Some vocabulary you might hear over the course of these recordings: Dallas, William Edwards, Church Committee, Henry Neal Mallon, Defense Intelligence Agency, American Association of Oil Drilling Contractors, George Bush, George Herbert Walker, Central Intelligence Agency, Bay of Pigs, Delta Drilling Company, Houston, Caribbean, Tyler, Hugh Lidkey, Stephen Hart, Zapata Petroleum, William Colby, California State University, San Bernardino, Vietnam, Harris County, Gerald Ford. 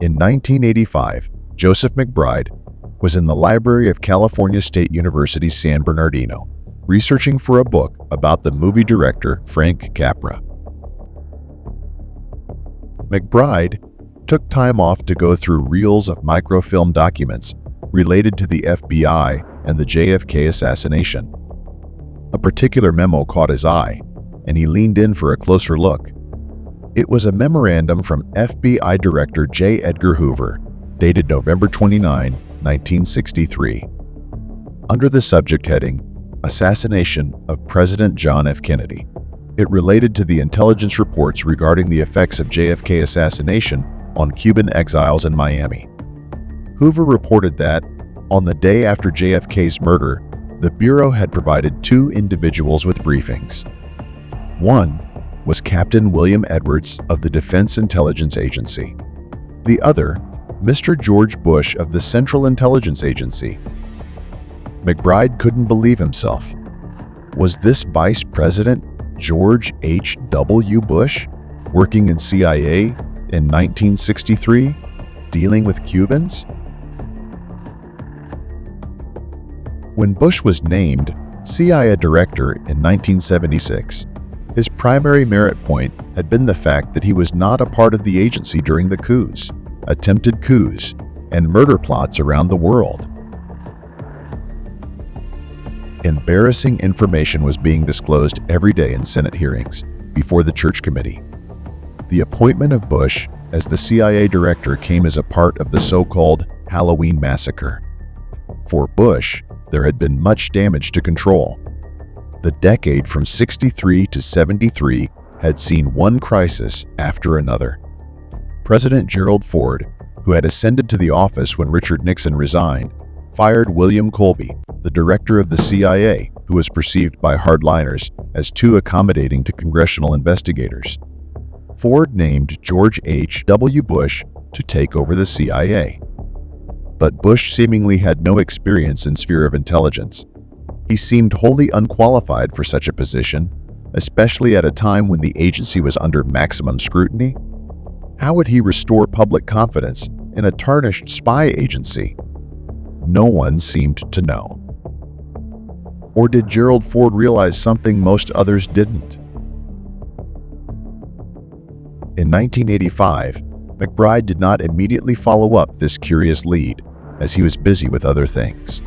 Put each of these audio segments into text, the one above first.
In 1985, Joseph McBride was in the library of California State University, San Bernardino, researching for a book about the movie director Frank Capra. McBride took time off to go through reels of microfilm documents related to the FBI and the JFK assassination. A particular memo caught his eye, and he leaned in for a closer look. It was a memorandum from FBI Director J. Edgar Hoover, dated November 29, 1963, under the subject heading, Assassination of President John F. Kennedy. It related to the intelligence reports regarding the effects of JFK assassination on Cuban exiles in Miami. Hoover reported that, on the day after JFK's murder, the Bureau had provided two individuals with briefings. One was Captain William Edwards of the Defense Intelligence Agency. The other, Mr. George Bush of the Central Intelligence Agency. McBride couldn't believe himself. Was this Vice President George H. W. Bush working in CIA in 1963, dealing with Cubans? When Bush was named CIA Director in 1976, his primary merit point had been the fact that he was not a part of the agency during the coups, attempted coups, and murder plots around the world. Embarrassing information was being disclosed every day in Senate hearings before the Church Committee. The appointment of Bush as the CIA Director came as a part of the so-called Halloween Massacre. For Bush, there had been much damage to control. The decade from 63 to 73 had seen one crisis after another. President Gerald Ford, who had ascended to the office when Richard Nixon resigned, fired William Colby, the director of the CIA, who was perceived by hardliners as too accommodating to congressional investigators. Ford named George H. W. Bush to take over the CIA. But Bush seemingly had no experience in sphere of intelligence. He seemed wholly unqualified for such a position, especially at a time when the agency was under maximum scrutiny. How would he restore public confidence in a tarnished spy agency? No one seemed to know. Or did Gerald Ford realize something most others didn't? In 1985, McBride did not immediately follow up this curious lead, as he was busy with other things.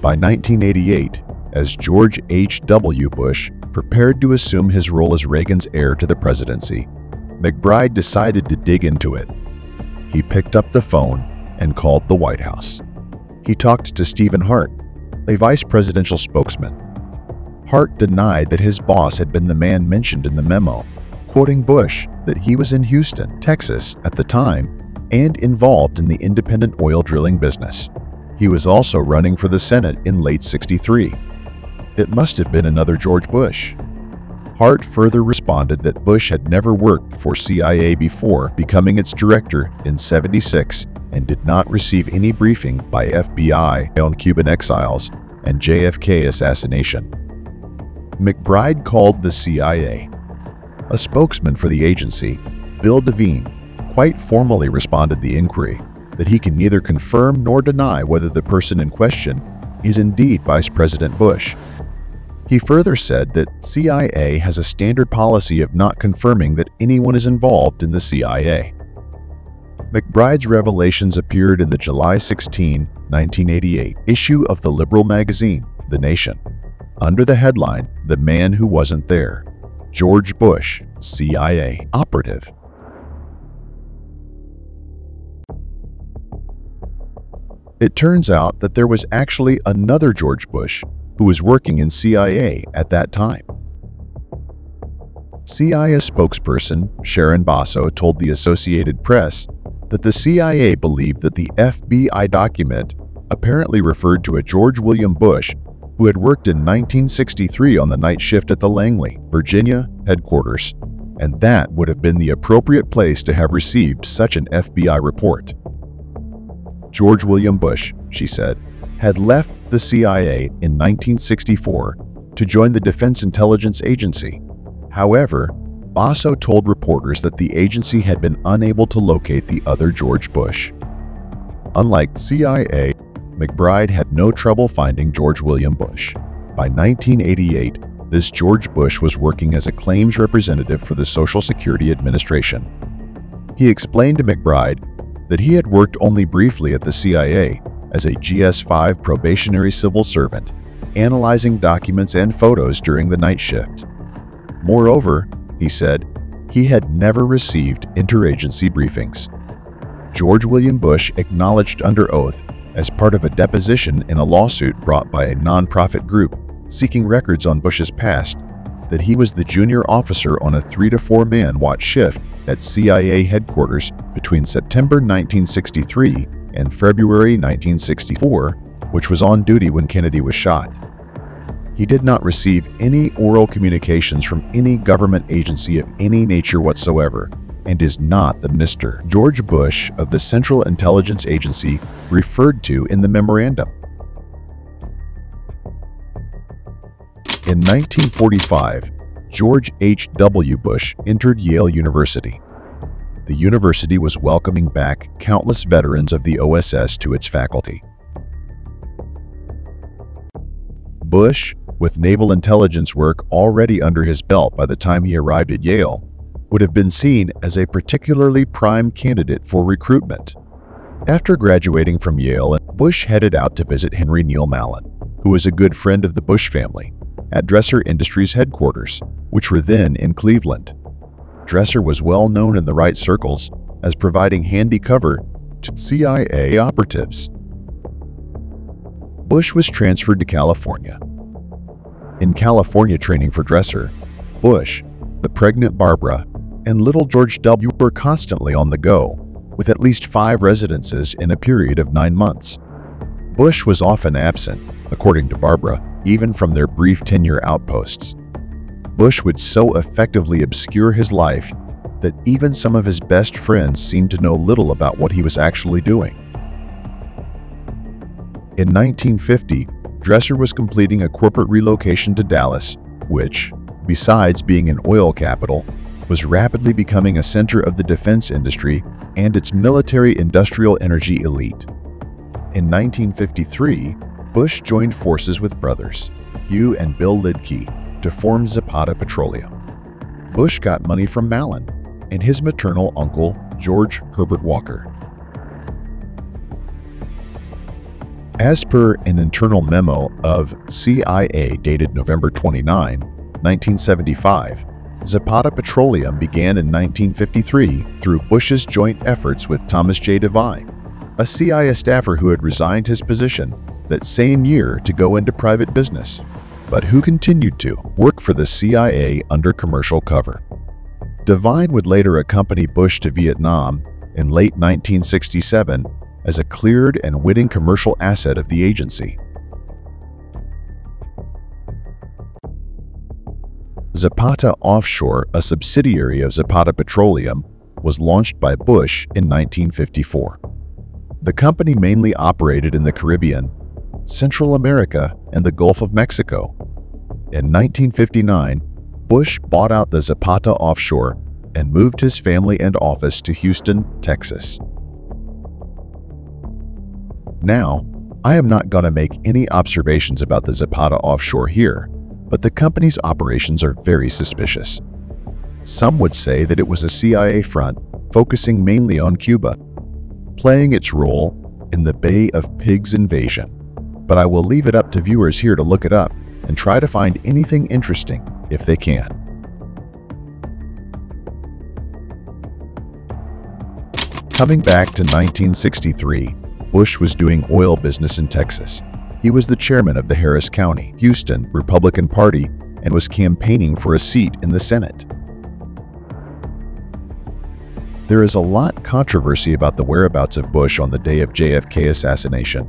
By 1988, as George H. W. Bush prepared to assume his role as Reagan's heir to the presidency, McBride decided to dig into it. He picked up the phone and called the White House. He talked to Stephen Hart, a vice presidential spokesman. Hart denied that his boss had been the man mentioned in the memo, quoting Bush that he was in Houston, Texas at the time and involved in the independent oil drilling business. He was also running for the Senate in late '63. It must have been another George Bush. Hart further responded that Bush had never worked for CIA before becoming its director in '76 and did not receive any briefing by FBI on Cuban exiles and JFK assassination. McBride called the CIA. A spokesman for the agency, Bill Devine, quite formally responded the inquiry that he can neither confirm nor deny whether the person in question is indeed Vice President Bush. He further said that CIA has a standard policy of not confirming that anyone is involved in the CIA. McBride's revelations appeared in the July 16, 1988 issue of the liberal magazine, The Nation, under the headline, The Man Who Wasn't There, George Bush, CIA Operative. It turns out that there was actually another George Bush who was working in CIA at that time. CIA spokesperson Sharon Basso told the Associated Press that the CIA believed that the FBI document apparently referred to a George William Bush who had worked in 1963 on the night shift at the Langley, Virginia headquarters, and that would have been the appropriate place to have received such an FBI report. George William Bush, she said, had left the CIA in 1964 to join the Defense Intelligence Agency. However, Basso told reporters that the agency had been unable to locate the other George Bush. Unlike CIA, McBride had no trouble finding George William Bush. By 1988, this George Bush was working as a claims representative for the Social Security Administration. He explained to McBride that he had worked only briefly at the CIA as a GS-5 probationary civil servant, analyzing documents and photos during the night shift. Moreover, he said, he had never received interagency briefings. George William Bush acknowledged under oath as part of a deposition in a lawsuit brought by a nonprofit group seeking records on Bush's past that he was the junior officer on a 3- to 4-man watch shift at CIA headquarters between September 1963 and February 1964, which was on duty when Kennedy was shot. He did not receive any oral communications from any government agency of any nature whatsoever, and is not the Mr. George Bush of the Central Intelligence Agency referred to in the memorandum. In 1945, George H. W. Bush entered Yale University. The university was welcoming back countless veterans of the OSS to its faculty. Bush, with naval intelligence work already under his belt by the time he arrived at Yale, would have been seen as a particularly prime candidate for recruitment. After graduating from Yale, Bush headed out to visit Henry Neal Mallon, who was a good friend of the Bush family, at Dresser Industries headquarters, which were then in Cleveland. Dresser was well known in the right circles as providing handy cover to CIA operatives. Bush was transferred to California. In California training for Dresser, Bush, the pregnant Barbara, and little George W. were constantly on the go, with at least 5 residences in a period of 9 months. Bush was often absent, according to Barbara, even from their brief tenure outposts. Bush would so effectively obscure his life that even some of his best friends seemed to know little about what he was actually doing. In 1950, Dresser was completing a corporate relocation to Dallas, which, besides being an oil capital, was rapidly becoming a center of the defense industry and its military-industrial energy elite. In 1953, Bush joined forces with brothers, Hugh and Bill Lidkey, to form Zapata Petroleum. Bush got money from Mallon and his maternal uncle, George Herbert Walker. As per an internal memo of CIA dated November 29, 1975, Zapata Petroleum began in 1953 through Bush's joint efforts with Thomas J. Devine, a CIA staffer who had resigned his position that same year to go into private business, but who continued to work for the CIA under commercial cover. Devine would later accompany Bush to Vietnam in late 1967 as a cleared and winning commercial asset of the agency. Zapata Offshore, a subsidiary of Zapata Petroleum, was launched by Bush in 1954. The company mainly operated in the Caribbean, Central America, and the Gulf of Mexico. In 1959, Bush bought out the Zapata Offshore and moved his family and office to Houston, Texas. Now, I am not going to make any observations about the Zapata Offshore here, but the company's operations are very suspicious. Some would say that it was a CIA front focusing mainly on Cuba, playing its role in the Bay of Pigs invasion, but I will leave it up to viewers here to look it up and try to find anything interesting if they can. Coming back to 1963, Bush was doing oil business in Texas. He was the chairman of the Harris County, Houston Republican Party and was campaigning for a seat in the Senate. There is a lot of controversy about the whereabouts of Bush on the day of JFK assassination.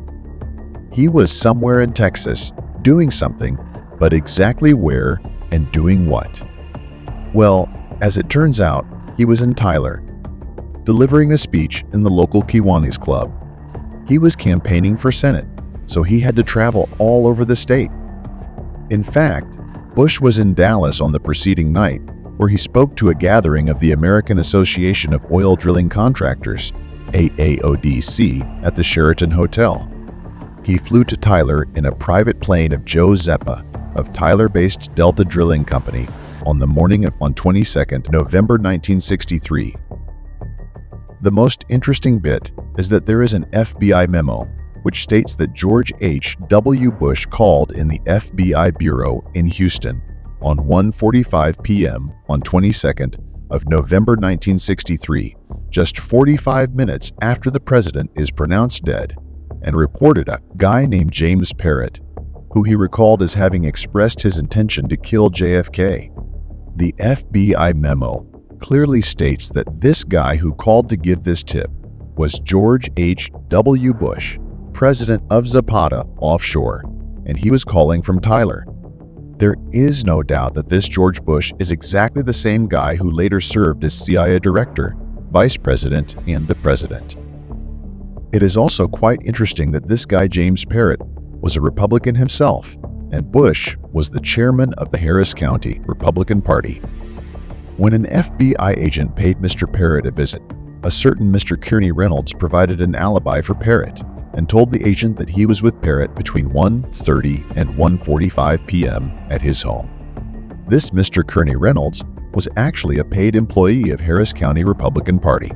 He was somewhere in Texas, doing something, but exactly where and doing what? Well, as it turns out, he was in Tyler, delivering a speech in the local Kiwanis Club. He was campaigning for Senate, so he had to travel all over the state. In fact, Bush was in Dallas on the preceding night, where he spoke to a gathering of the American Association of Oil Drilling Contractors, AAODC, at the Sheraton Hotel. He flew to Tyler in a private plane of Joe Zeppa of Tyler-based Delta Drilling Company on the morning of 22nd November 1963. The most interesting bit is that there is an FBI memo which states that George H. W. Bush called in the FBI Bureau in Houston on 1:45 p.m. on 22nd of November 1963, just 45 minutes after the president is pronounced dead, and reported a guy named James Parrott, who he recalled as having expressed his intention to kill JFK. The FBI memo clearly states that this guy who called to give this tip was George H. W. Bush, president of Zapata Offshore, and he was calling from Tyler. There is no doubt that this George Bush is exactly the same guy who later served as CIA director, vice president, and the president. It is also quite interesting that this guy James Parrott was a Republican himself, and Bush was the chairman of the Harris County Republican Party. When an FBI agent paid Mr. Parrott a visit, a certain Mr. Kearney Reynolds provided an alibi for Parrott and told the agent that he was with Parrott between 1:30 and 1:45 p.m. at his home. This Mr. Kearney Reynolds was actually a paid employee of Harris County Republican Party,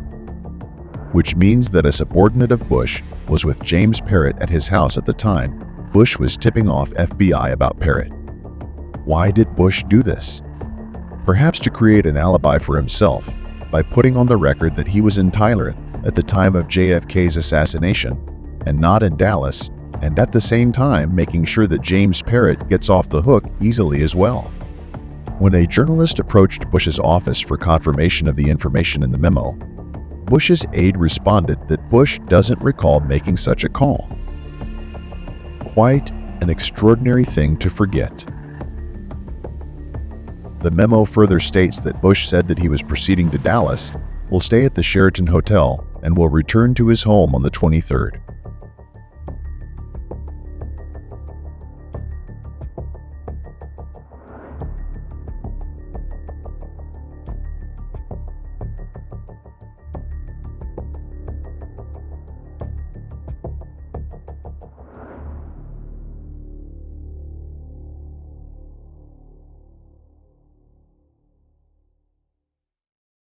which means that a subordinate of Bush was with James Parrott at his house at the time Bush was tipping off FBI about Parrott. Why did Bush do this? Perhaps to create an alibi for himself by putting on the record that he was in Tyler at the time of JFK's assassination and not in Dallas, and at the same time making sure that James Parrott gets off the hook easily as well. When a journalist approached Bush's office for confirmation of the information in the memo, Bush's aide responded that Bush doesn't recall making such a call. Quite an extraordinary thing to forget. The memo further states that Bush said that he was proceeding to Dallas, will stay at the Sheraton Hotel, and will return to his home on the 23rd.